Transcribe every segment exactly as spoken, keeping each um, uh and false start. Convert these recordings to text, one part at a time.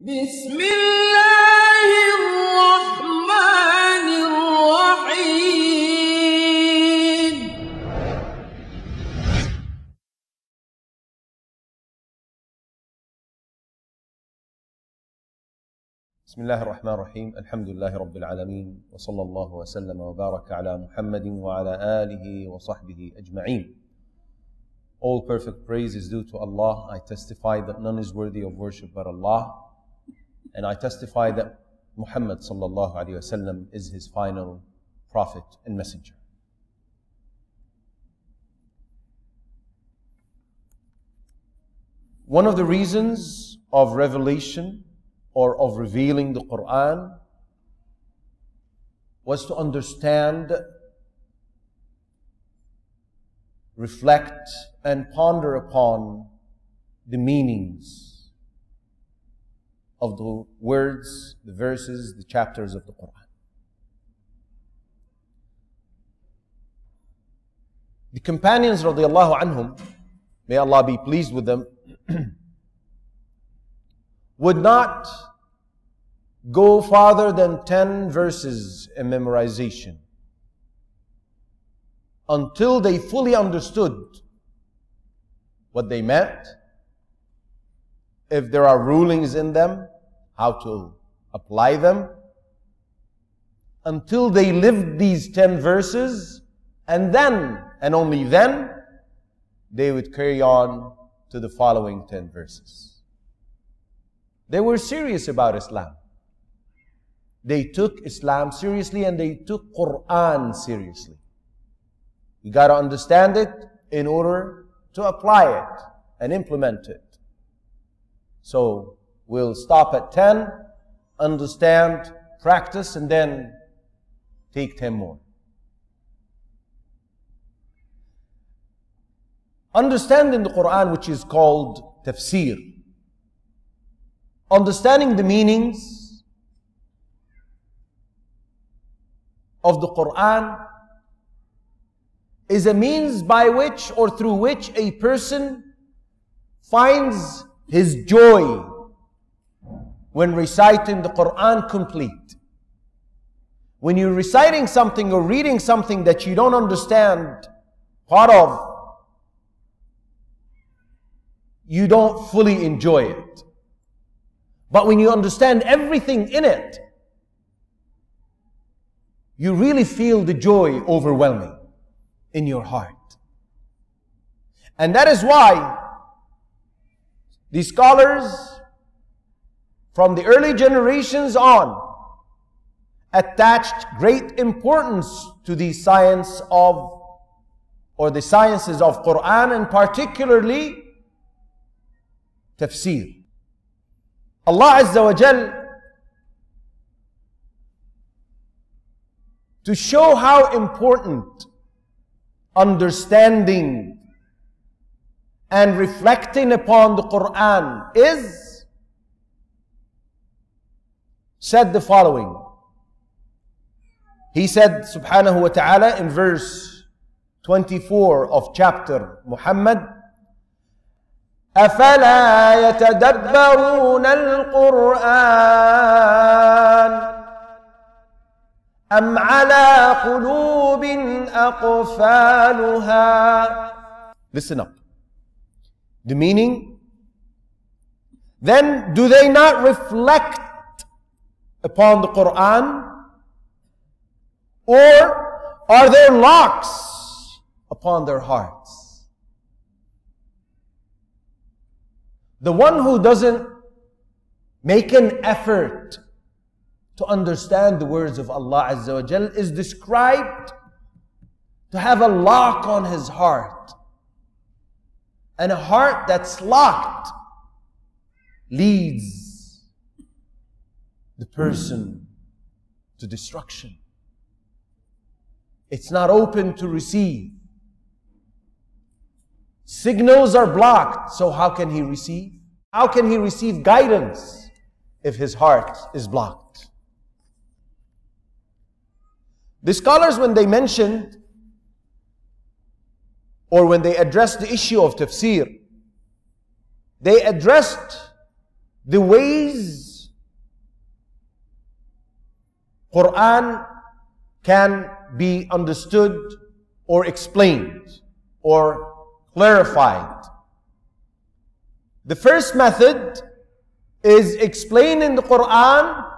Bismillahirrahmanirrahim. Bismillahirrahmanirrahim. Alhamdulillahi Rabbil Alameen. Wa sallallahu wa sallam wa baraka ala Muhammadin wa ala alihi wa sahbihi ajma'een. All perfect praise is due to Allah. I testify that none is worthy of worship but Allah. And I testify that Muhammad sallallahu alayhi wa sallam is his final prophet and messenger. One of the reasons of revelation or of revealing the Quran was to understand, reflect, and ponder upon the meanings of the words, the verses, the chapters of the Quran. The companions radiallahu anhum, may Allah be pleased with them, would not go farther than ten verses in memorization until they fully understood what they meant, if there are rulings in them, how to apply them, until they lived these ten verses, and then, and only then, they would carry on to the following ten verses. They were serious about Islam. They took Islam seriously and they took Quran seriously. You got to understand it in order to apply it and implement it. So we'll stop at ten, understand, practice, and then take ten more. Understanding the Quran, which is called tafseer, understanding the meanings of the Quran is a means by which or through which a person finds his joy when reciting the Quran complete. When you're reciting something or reading something that you don't understand part of, you don't fully enjoy it. But when you understand everything in it, you really feel the joy overwhelming in your heart. And that is why the scholars from the early generations on attached great importance to the science of, or the sciences of Quran, and particularly tafsir. Allah Azza wa Jal, to show how important understanding and reflecting upon the Quran is, said the following. He said, subhanahu wa ta'ala, in verse twenty-four of chapter Muhammad, أَفَلَا يَتَدَبَّرُونَ الْقُرْآنَ أَمْ عَلَىٰ قُلُوبٍ أَقْفَالُهَا. Listen up. The meaning, then do they not reflect upon the Quran, or are there locks upon their hearts? The one who doesn't make an effort to understand the words of Allah Azza wa Jal is described to have a lock on his heart. And a heart that's locked leads the person to destruction. It's not open to receive. Signals are blocked, so how can he receive? How can he receive guidance if his heart is blocked? The scholars, when they mentioned, or when they addressed the issue of tafsir, they addressed the ways Quran can be understood or explained or clarified. The first method is explaining the Quran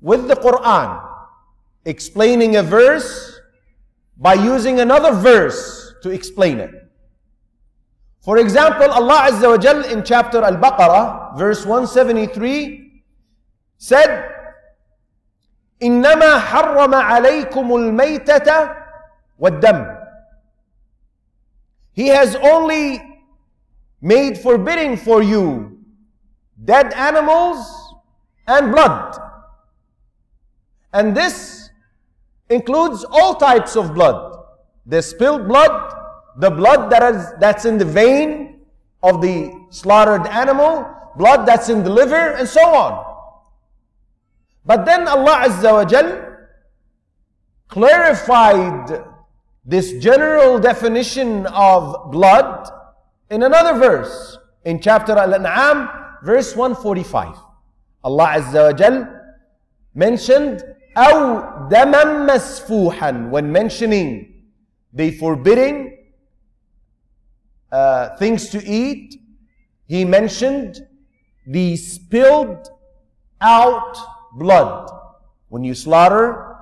with the Quran, explaining a verse by using another verse to explain it. For example, Allah Azza wa Jal in chapter Al-Baqarah, verse one seventy-three, said, إِنَّمَا حَرَّمَ عَلَيْكُمُ الْمَيْتَةَ وَالدَّمَ. He has only made forbidding for you dead animals and blood. And this includes all types of blood. The spilled blood, the blood that is, that's in the vein of the slaughtered animal, blood that's in the liver, and so on. But then Allah Azza wa Jal clarified this general definition of blood in another verse. In chapter Al-An'am, verse one forty-five, Allah Azza wa Jal mentioned أَوْ دَمًا مَسْفُوحًا when mentioning the forbidding uh, things to eat. He mentioned the spilled out blood. When you slaughter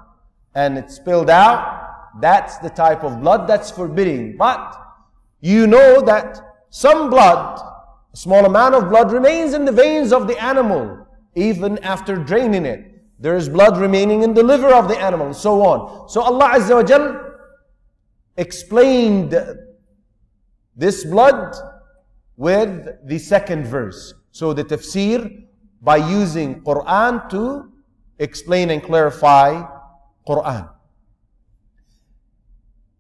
and it's spilled out, that's the type of blood that's forbidding. But you know that some blood, a small amount of blood, remains in the veins of the animal even after draining it. There is blood remaining in the liver of the animal, and so on. So Allah Azza wa Jal explained this blood with the second verse. So the tafsir, by using Quran to explain and clarify Quran.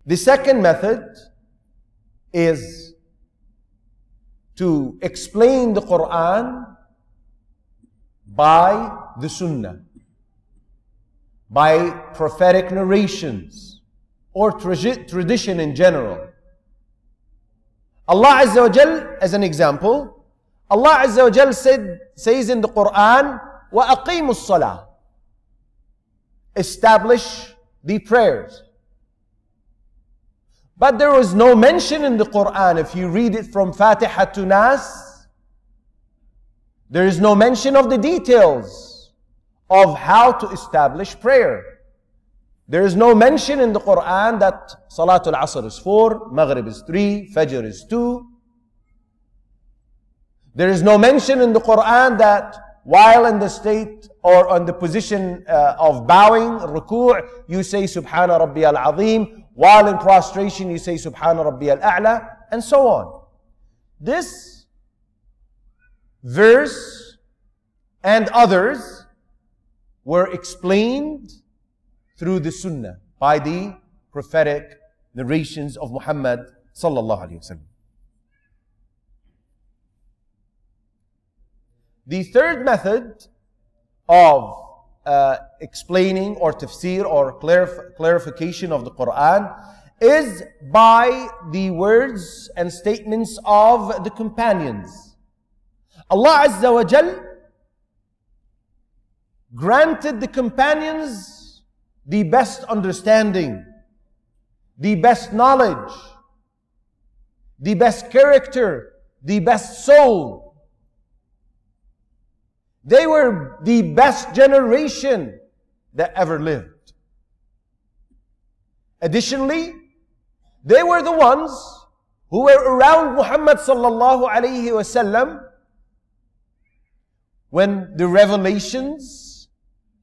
The second method is to explain the Quran by the Sunnah, by prophetic narrations or tradition in general. Allah Azza wa Jal, as an example, Allah Azza wa Jal said, says in the Quran, وَأَقِيمُوا الصَّلَاةِ, establish the prayers. But there was no mention in the Quran, if you read it from Fatiha to Naas, there is no mention of the details of how to establish prayer. There is no mention in the Quran that Salatul Asr is four, Maghrib is three, Fajr is two. There is no mention in the Quran that while in the state or on the position uh, of bowing, ruku', you say Subhana Rabbi Al-Azim, while in prostration you say Subhana Rabbi Al-A'la, and so on. This verse and others were explained through the Sunnah by the prophetic narrations of Muhammad sallallahu alaihi wasallam. The third method of uh, explaining or tafsir or clarif clarification of the Quran is by the words and statements of the companions. Allah Azza wa Jal granted the companions the best understanding, the best knowledge, the best character, the best soul. They were the best generation that ever lived. Additionally, they were the ones who were around Muhammad sallallahu alayhi wasallam when the revelations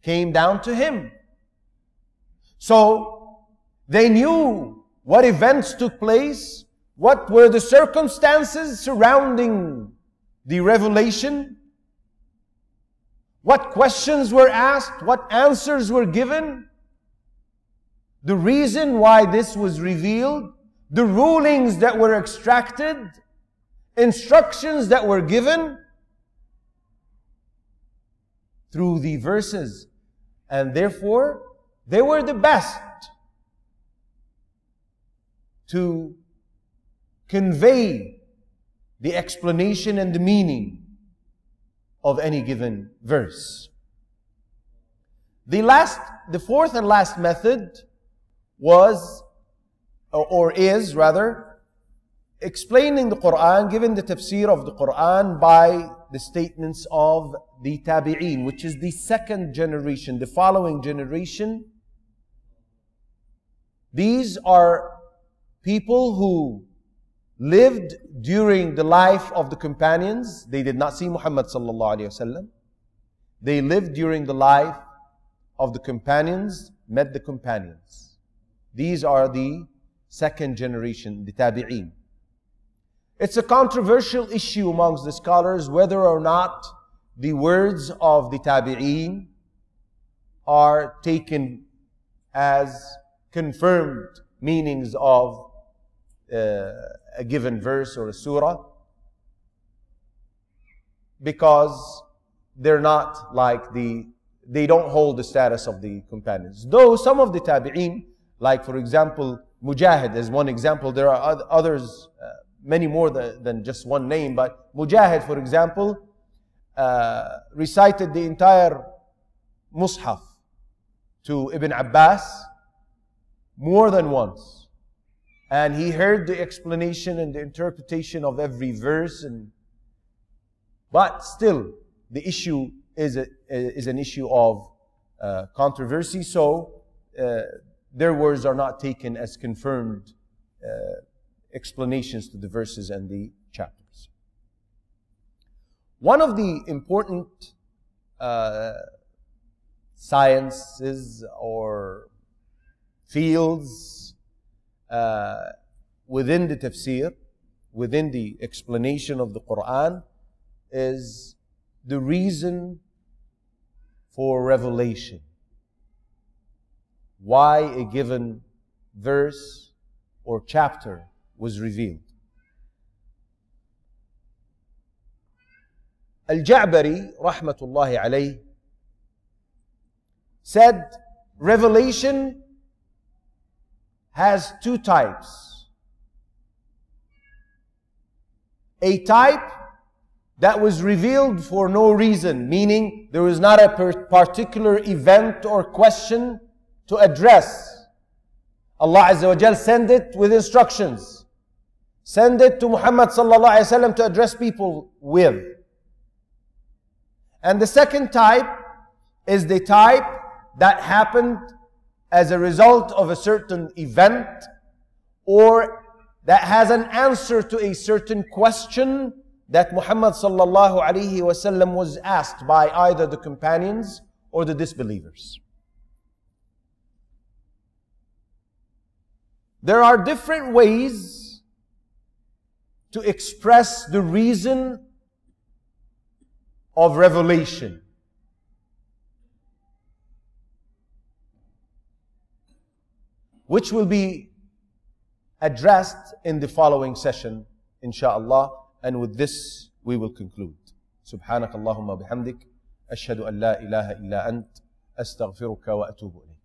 came down to him. So they knew what events took place, what were the circumstances surrounding the revelation, what questions were asked, what answers were given, the reason why this was revealed, the rulings that were extracted, instructions that were given through the verses. And therefore, they were the best to convey the explanation and the meaning of any given verse. The last, the fourth and last method was, or, or is rather, explaining the Quran, giving the tafsir of the Quran by the statements of the tabi'in, which is the second generation, the following generation. These are people who lived during the life of the companions. They did not see Muhammad sallallahu alaihi wasallam. They lived during the life of the companions, met the companions. These are the second generation, the tabi'een. It's a controversial issue amongst the scholars whether or not the words of the tabi'een are taken as confirmed meanings of uh, a given verse or a surah, because they're not like the they don't hold the status of the companions. Though some of the tabi'een, like for example Mujahid as one example, there are others, uh, many more than, than just one name, but Mujahid for example uh, recited the entire Mushaf to Ibn Abbas more than once, and he heard the explanation and the interpretation of every verse, and but still the issue is a, is an issue of uh, controversy. So uh, their words are not taken as confirmed uh, explanations to the verses and the chapters. One of the important uh, sciences or fields uh, within the tafsir, within the explanation of the Quran, is the reason for revelation. Why a given verse or chapter was revealed. Al Ja'bari, rahmatullahi alayh, said revelation has two types. A type that was revealed for no reason, meaning there was not a particular event or question to address. Allah Azza wa Jal sent it with instructions. Send it to Muhammad sallallahu alaihi wasallam to address people with. And the second type is the type that happened as a result of a certain event, or that has an answer to a certain question that Muhammad sallallahu alayhi wa sallam was asked by either the companions or the disbelievers. There are different ways to express the reason of revelation. Which will be addressed in the following session, inshaAllah. And with this, we will conclude. Subhanakallahumma bihamdik. Ashhadu an la ilaha illa ant. Astaghfiruka wa atubu ilayk.